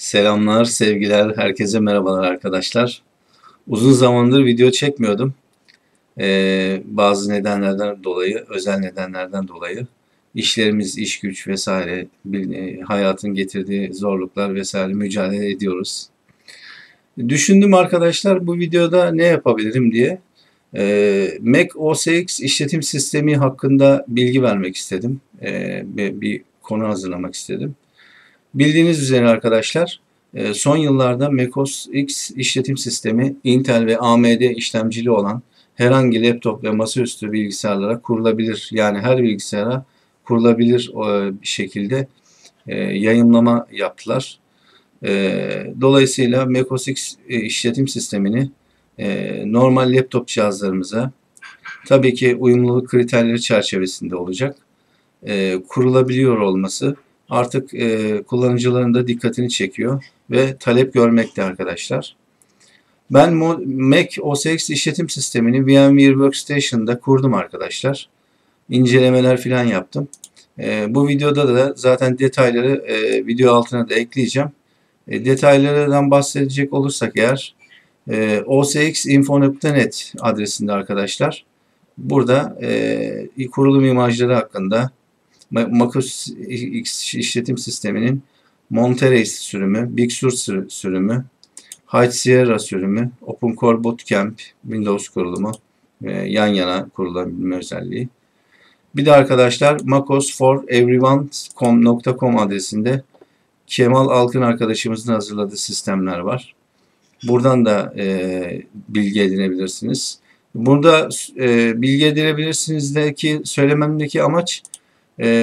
Selamlar, sevgiler, herkese merhabalar arkadaşlar. Uzun zamandır video çekmiyordum. Bazı nedenlerden dolayı, özel nedenlerden dolayı. İşlerimiz, iş güç vesaire, hayatın getirdiği zorluklar vesaire mücadele ediyoruz. Düşündüm arkadaşlar bu videoda ne yapabilirim diye. Mac OS X işletim sistemi hakkında bilgi vermek istedim. Bir konu hazırlamak istedim. Bildiğiniz üzere arkadaşlar son yıllarda Mac OS X işletim sistemi Intel ve AMD işlemcili olan herhangi laptop ve masaüstü bilgisayarlara kurulabilir. Yani her bilgisayara kurulabilir bir şekilde yayımlama yaptılar. Dolayısıyla Mac OS X işletim sistemini normal laptop cihazlarımıza tabii ki uyumluluk kriterleri çerçevesinde olacak kurulabiliyor olması artık kullanıcıların da dikkatini çekiyor ve talep görmekte arkadaşlar. Ben Mac OS X işletim sistemini VMware Workstation'da kurdum arkadaşlar. İncelemeler falan yaptım. Bu videoda da zaten detayları video altına da ekleyeceğim. Detaylardan bahsedecek olursak eğer osxinfo.net adresinde arkadaşlar burada kurulum imajları hakkında Mac OS X işletim sisteminin Monterey sürümü, Big Sur sürümü, High Sierra sürümü, Open Core Boot Camp, Windows kurulumu yan yana kurulabilme özelliği. Bir de arkadaşlar macosforeveryone.com adresinde Kemal Alkan arkadaşımızın hazırladığı sistemler var. Buradan da bilgi edinebilirsiniz. Burada bilgi edinebilirsiniz deki söylememdeki amaç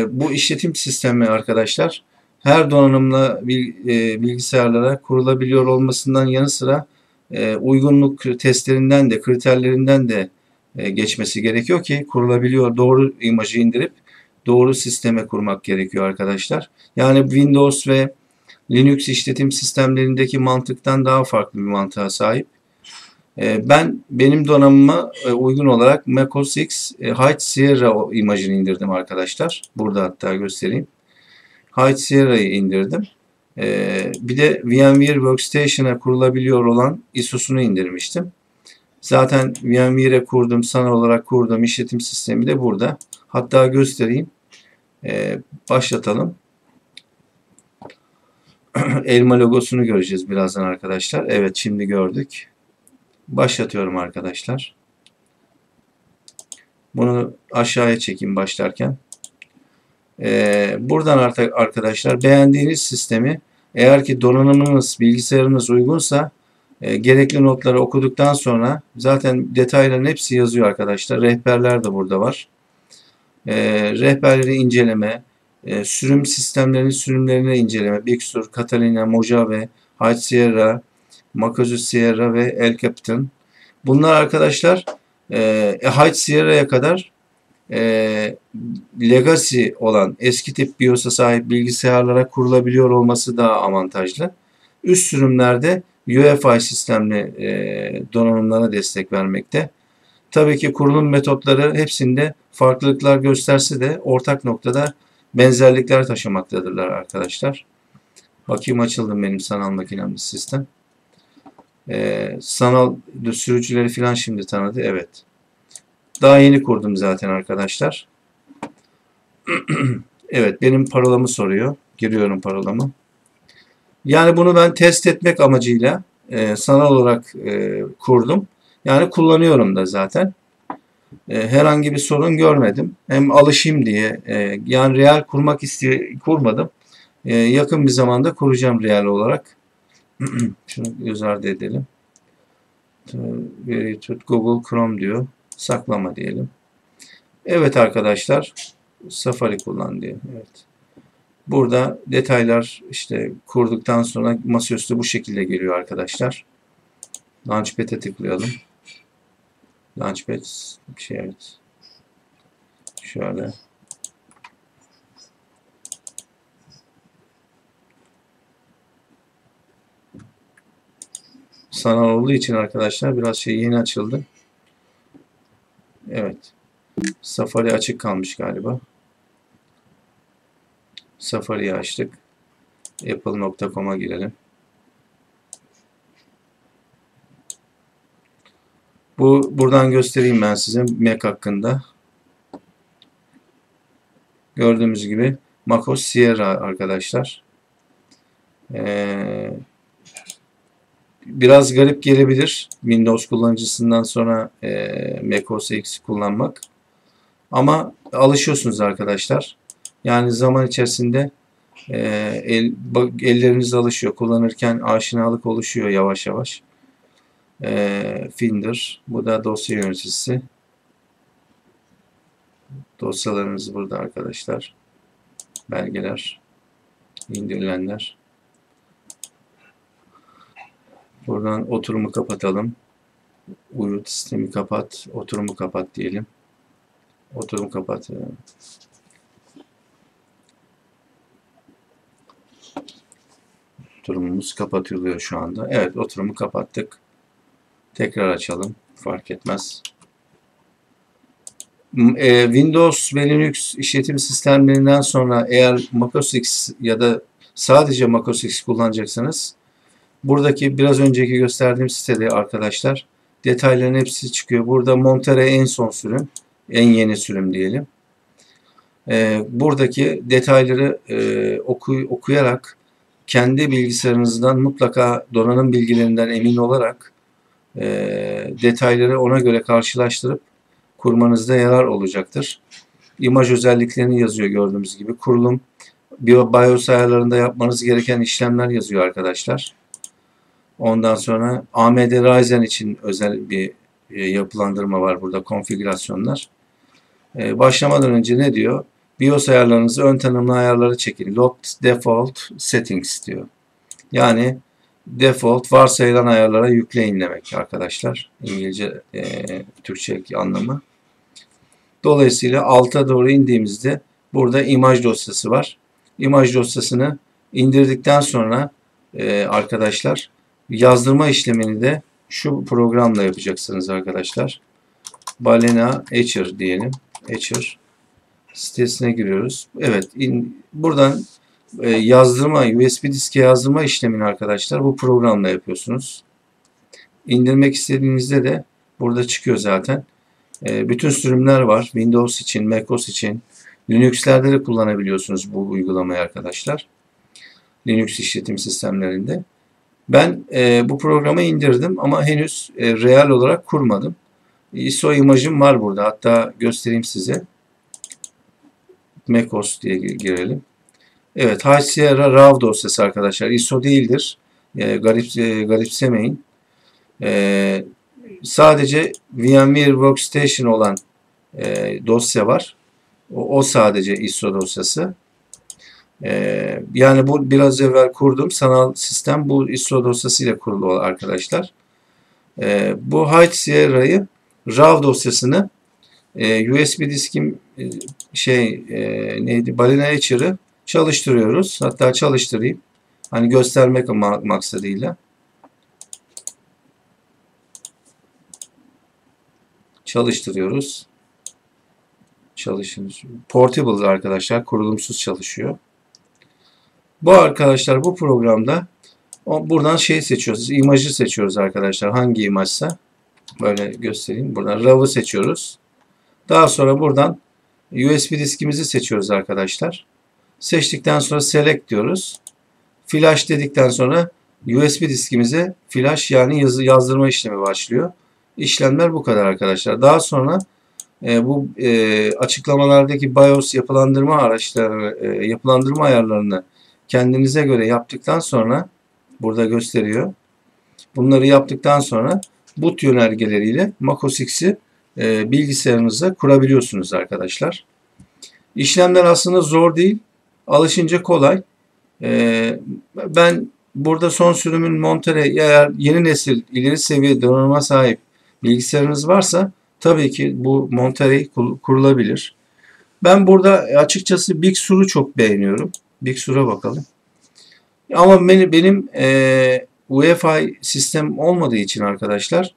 bu işletim sistemi arkadaşlar her donanımla bilgisayarlara kurulabiliyor olmasından yanı sıra uygunluk testlerinden de kriterlerinden de geçmesi gerekiyor ki kurulabiliyor doğru imajı indirip doğru sisteme kurmak gerekiyor arkadaşlar. Yani Windows ve Linux işletim sistemlerindeki mantıktan daha farklı bir mantığa sahip. Benim donanıma uygun olarak Mac OS X High Sierra imajını indirdim arkadaşlar. Burada hatta göstereyim. High Sierra'yı indirdim. Bir de VMware Workstation'a kurulabiliyor olan ISO'sunu indirmiştim. Zaten VMware'e kurduğum, sanal olarak kurduğum işletim sistemi de burada. Hatta göstereyim. Başlatalım. Elma logosunu göreceğiz birazdan arkadaşlar. Evet, şimdi gördük. Başlatıyorum arkadaşlar. Bunu aşağıya çekeyim başlarken. Buradan artık arkadaşlar beğendiğiniz sistemi eğer ki donanımınız, bilgisayarınız uygunsa gerekli notları okuduktan sonra zaten detayların hepsi yazıyor arkadaşlar. Rehberler de burada var. Rehberleri inceleme, sürüm sistemlerinin sürümlerine inceleme, Big Sur, Katalina, Mojave, High Sierra, Mac OS Sierra ve El Capitan. Bunlar arkadaşlar High Sierra'ya kadar legacy olan eski tip BIOS'a sahip bilgisayarlara kurulabiliyor olması daha avantajlı. Üst sürümlerde UEFI sistemli donanımlara destek vermekte. Tabii ki kurulum metotları hepsinde farklılıklar gösterse de ortak noktada benzerlikler taşımaktadırlar arkadaşlar. Bakayım açıldım benim sanal makinem sistem. Sanal sürücüleri falan şimdi tanıdı. Evet. Daha yeni kurdum zaten arkadaşlar. Evet, benim parolamı soruyor. Giriyorum parolamı. Yani bunu ben test etmek amacıyla sanal olarak kurdum. Yani kullanıyorum da zaten. Herhangi bir sorun görmedim. Hem alışayım diye yani real kurmak kurmadım. Yakın bir zamanda kuracağım real olarak. Şunu göz ardı edelim. Google Chrome diyor. Saklama diyelim. Evet arkadaşlar. Safari kullan diyelim. Evet. Burada detaylar işte kurduktan sonra masaüstü bu şekilde geliyor arkadaşlar. Launchpad'e tıklayalım. Launchpad şey evet. Şöyle. Sanal olduğu için arkadaşlar biraz şey yeni açıldı. Evet. Safari açık kalmış galiba. Safari'yi açtık. Apple.com'a girelim. Buradan göstereyim ben size Mac hakkında. Gördüğümüz gibi Mac OS Sierra arkadaşlar. Biraz garip gelebilir Windows kullanıcısından sonra Mac OS X kullanmak. Ama alışıyorsunuz arkadaşlar. Yani zaman içerisinde elleriniz alışıyor. Kullanırken aşinalık oluşuyor yavaş yavaş. Finder. Bu da dosya yöneticisi. Dosyalarımız burada arkadaşlar. Belgeler. İndirilenler. Buradan oturumu kapatalım. Uyut sistemi kapat. Oturumu kapat diyelim. Oturumu kapat. Oturumumuz kapatılıyor şu anda. Evet, oturumu kapattık. Tekrar açalım. Fark etmez. Windows ve Linux işletim sistemlerinden sonra eğer Mac OS X ya da sadece Mac OS X kullanacaksanız buradaki biraz önceki gösterdiğim sitede arkadaşlar detayların hepsi çıkıyor. Burada Monterey en son sürüm. En yeni sürüm diyelim. Buradaki detayları okuyarak kendi bilgisayarınızdan mutlaka donanım bilgilerinden emin olarak detayları ona göre karşılaştırıp kurmanızda yarar olacaktır. İmaj özelliklerini yazıyor gördüğünüz gibi. Kurulum, BIOS ayarlarında yapmanız gereken işlemler yazıyor arkadaşlar. Ondan sonra AMD Ryzen için özel bir yapılandırma var burada. Konfigürasyonlar. Başlamadan önce ne diyor? BIOS ayarlarınızı ön tanımlı ayarlara çekin. Locked Default Settings diyor. Yani default varsayılan ayarlara yükleyin demek arkadaşlar. İngilizce Türkçe anlamı. Dolayısıyla alta doğru indiğimizde burada imaj dosyası var. İmaj dosyasını indirdikten sonra arkadaşlar yazdırma işlemini de şu programla yapacaksınız arkadaşlar. balenaEtcher diyelim. Etcher sitesine giriyoruz. Evet, buradan yazdırma, USB diske yazdırma işlemini arkadaşlar bu programla yapıyorsunuz. İndirmek istediğinizde de burada çıkıyor zaten. Bütün sürümler var. Windows için, macOS için, Linux'lerde de kullanabiliyorsunuz bu uygulamayı arkadaşlar. Linux işletim sistemlerinde. Ben bu programı indirdim ama henüz real olarak kurmadım. ISO imajım var burada. Hatta göstereyim size. macOS diye girelim. Evet, High Sierra RAW dosyası arkadaşlar. ISO değildir. Garipsemeyin. Sadece VMware Workstation olan dosya var. O sadece ISO dosyası. Yani bu biraz evvel kurduğum sanal sistem bu ISO dosyasıyla kurulu arkadaşlar. Bu High Sierra'yı RAW dosyasını USB diskim balenaEtcher'ı çalıştırıyoruz. Hatta çalıştırayım. Hani göstermek maksadıyla. Çalıştırıyoruz. Çalışıyoruz. Portable arkadaşlar. Kurulumsuz çalışıyor. Bu arkadaşlar bu programda buradan seçiyoruz. İmajı seçiyoruz arkadaşlar. Hangi imajsa. Böyle göstereyim. Buradan RAW'ı seçiyoruz. Daha sonra buradan USB diskimizi seçiyoruz arkadaşlar. Seçtikten sonra select diyoruz. Flash dedikten sonra USB diskimize flash yani yazdırma işlemi başlıyor. İşlemler bu kadar arkadaşlar. Daha sonra bu açıklamalardaki BIOS yapılandırma ayarlarını kendinize göre yaptıktan sonra burada gösteriyor. Bunları yaptıktan sonra boot yönergeleriyle Mac OS X'i bilgisayarınıza kurabiliyorsunuz arkadaşlar. İşlemler aslında zor değil. Alışınca kolay. Ben burada son sürümün Monterey, eğer yeni nesil ileri seviye donanıma sahip bilgisayarınız varsa tabii ki bu Monterey kurulabilir. Ben burada açıkçası Big Sur'u çok beğeniyorum. Big Sur'a bakalım. Ama benim UEFI sistem olmadığı için arkadaşlar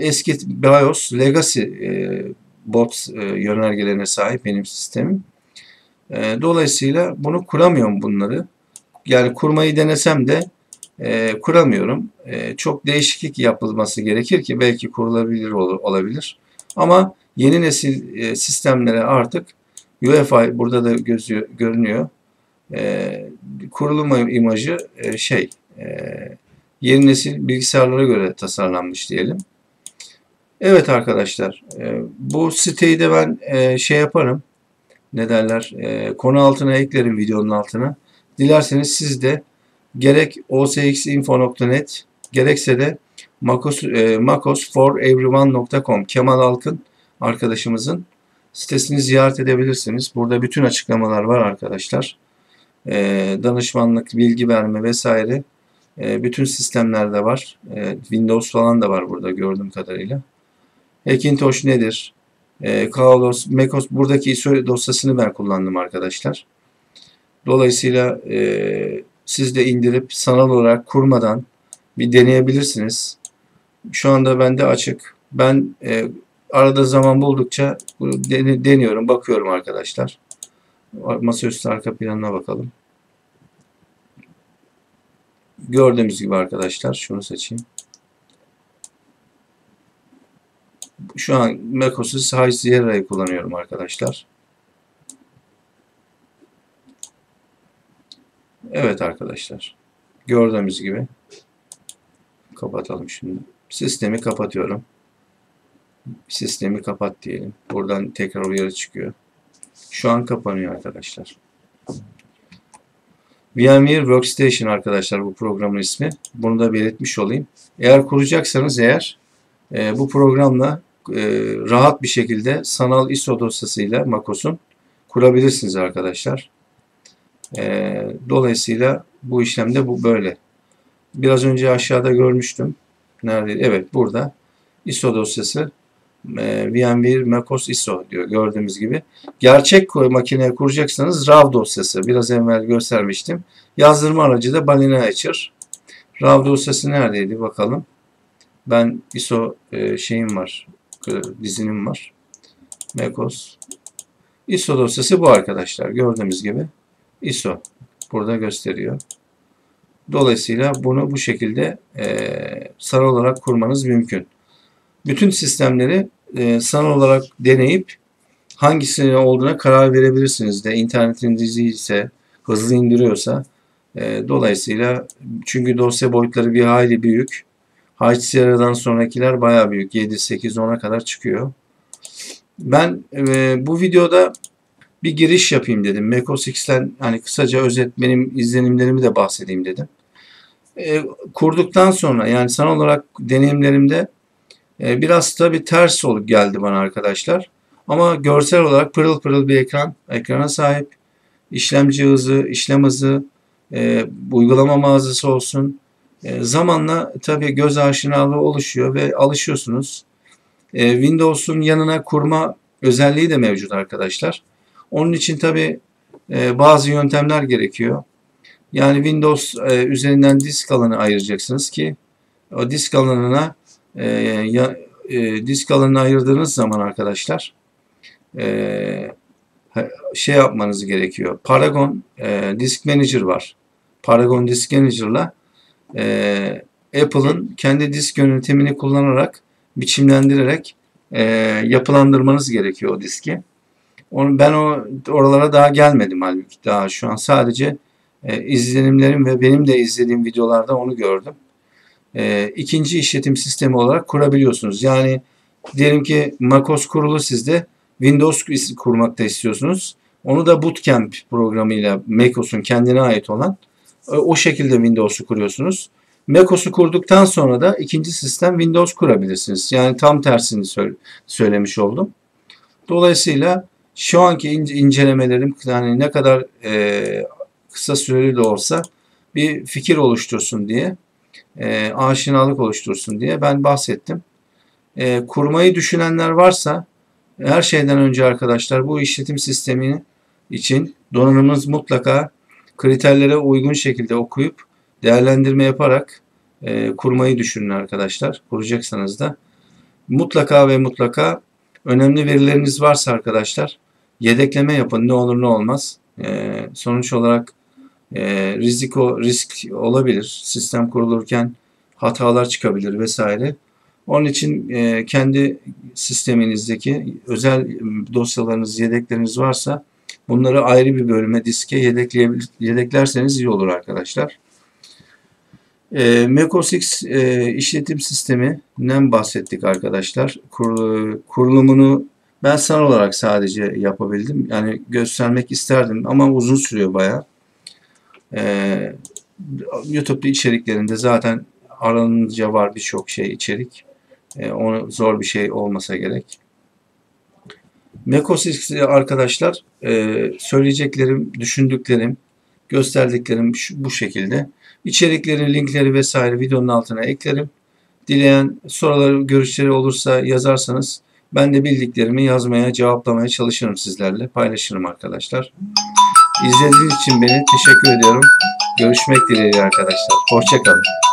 eski BIOS Legacy bot yönergelerine sahip benim sistemim. Dolayısıyla bunu kuramıyorum bunları. Yani kurmayı denesem de kuramıyorum. Çok değişiklik yapılması gerekir ki belki kurulabilir olabilir. Ama yeni nesil sistemlere artık UEFI burada da görünüyor. Kurulum imajı yeni nesil bilgisayarlara göre tasarlanmış diyelim. Evet arkadaşlar, bu siteyi de ben yaparım. Ne derler? Konu altına eklerim, videonun altına. Dilerseniz siz de gerek osxinfo.net gerekse de macosforeveryone.com Kemal Alkan arkadaşımızın sitesini ziyaret edebilirsiniz. Burada bütün açıklamalar var arkadaşlar. Danışmanlık, bilgi verme vesaire. Bütün sistemlerde var. Windows falan da var burada gördüğüm kadarıyla. Hackintosh nedir? Kaos, macOS, buradaki ISO dosyasını ben kullandım arkadaşlar. Dolayısıyla siz de indirip sanal olarak kurmadan bir deneyebilirsiniz. Şu anda bende açık. Ben arada zaman buldukça deniyorum, bakıyorum arkadaşlar. Masaüstü arka planına bakalım. Gördüğümüz gibi arkadaşlar, şunu seçeyim. Şu an Mac OS High Sierra'yı kullanıyorum arkadaşlar. Evet arkadaşlar, gördüğümüz gibi kapatalım şimdi. Sistemi kapatıyorum. Sistemi kapat diyelim. Buradan tekrar uyarı çıkıyor. Şu an kapanıyor arkadaşlar. VMware Workstation arkadaşlar bu programın ismi. Bunu da belirtmiş olayım. Eğer kuracaksanız eğer bu programla rahat bir şekilde sanal ISO dosyasıyla macOS'un kurabilirsiniz arkadaşlar. Dolayısıyla bu işlemde bu böyle. Biraz önce aşağıda görmüştüm. Nerede? Evet, burada ISO dosyası VMware macOS ISO diyor gördüğümüz gibi. Gerçek makineye kuracaksanız RAW dosyası. Biraz evvel göstermiştim. Yazdırma aracı da balenaEtcher. RAW dosyası neredeydi bakalım. Ben ISO dizinim var. macOS ISO dosyası bu arkadaşlar. Gördüğümüz gibi ISO burada gösteriyor. Dolayısıyla bunu bu şekilde sanal olarak kurmanız mümkün. Bütün sistemleri sanal olarak deneyip hangisinin olduğuna karar verebilirsiniz de. İnternetin diziyse, hızlı indiriyorsa. Dolayısıyla çünkü dosya boyutları bir hayli büyük. High Sierra'dan sonrakiler bayağı büyük. 7, 8, 10'a kadar çıkıyor. Ben bu videoda bir giriş yapayım dedim. Mac OS X'ten hani kısaca özet benim izlenimlerimi de bahsedeyim dedim. Kurduktan sonra yani sanal olarak deneyimlerimde biraz tabi ters olup geldi bana arkadaşlar. Ama görsel olarak pırıl pırıl bir ekrana sahip. İşlemci hızı, işlem hızı, uygulama mağazası olsun. Zamanla tabi göz aşinalığı oluşuyor ve alışıyorsunuz. Windows'un yanına kurma özelliği de mevcut arkadaşlar. Onun için tabi bazı yöntemler gerekiyor. Yani Windows üzerinden disk alanı ayıracaksınız ki o disk alanına disk alanını ayırdığınız zaman arkadaşlar yapmanız gerekiyor. Paragon Disk Manager var. Paragon Disk Manager'la Apple'ın kendi disk yönetimini kullanarak biçimlendirerek yapılandırmanız gerekiyor o diski. Ben oralara daha gelmedim halbuki. Daha şu an sadece izlenimlerim ve benim de izlediğim videolarda onu gördüm. İkinci işletim sistemi olarak kurabiliyorsunuz. Yani diyelim ki macOS kurulu sizde, Windows kurmakta istiyorsunuz. Onu da Boot Camp programıyla macOS'un kendine ait olan o şekilde Windows'u kuruyorsunuz. macOS'u kurduktan sonra da ikinci sistem Windows kurabilirsiniz. Yani tam tersini söylemiş oldum. Dolayısıyla şu anki incelemelerim yani ne kadar kısa süreli de olsa bir fikir oluştursun diye, aşinalık oluştursun diye ben bahsettim. Kurmayı düşünenler varsa her şeyden önce arkadaşlar bu işletim sistemi için donanımınız mutlaka kriterlere uygun şekilde okuyup değerlendirme yaparak kurmayı düşünün arkadaşlar. Kuracaksanız da mutlaka ve mutlaka önemli verileriniz varsa arkadaşlar yedekleme yapın. Ne olur ne olmaz. Sonuç olarak risk olabilir. Sistem kurulurken hatalar çıkabilir vesaire. Onun için kendi sisteminizdeki özel dosyalarınız, yedekleriniz varsa bunları ayrı bir bölüme, diske yedeklerseniz iyi olur arkadaşlar. Mac OS X işletim sisteminden bahsettik arkadaşlar. Kurulumunu ben sanal olarak sadece yapabildim. Yani göstermek isterdim ama uzun sürüyor bayağı. YouTube'da içeriklerinde zaten aranınca var birçok şey içerik. Onu zor bir şey olmasa gerek. Mac OS X'de arkadaşlar söyleyeceklerim, düşündüklerim, gösterdiklerim bu şekilde. İçeriklerin linkleri vesaire videonun altına eklerim. Dileyen soruları, görüşleri olursa yazarsanız ben de bildiklerimi yazmaya, cevaplamaya çalışırım, sizlerle paylaşırım arkadaşlar. İzlediğiniz için beni teşekkür ediyorum. Görüşmek dileğiyle arkadaşlar. Hoşça kalın.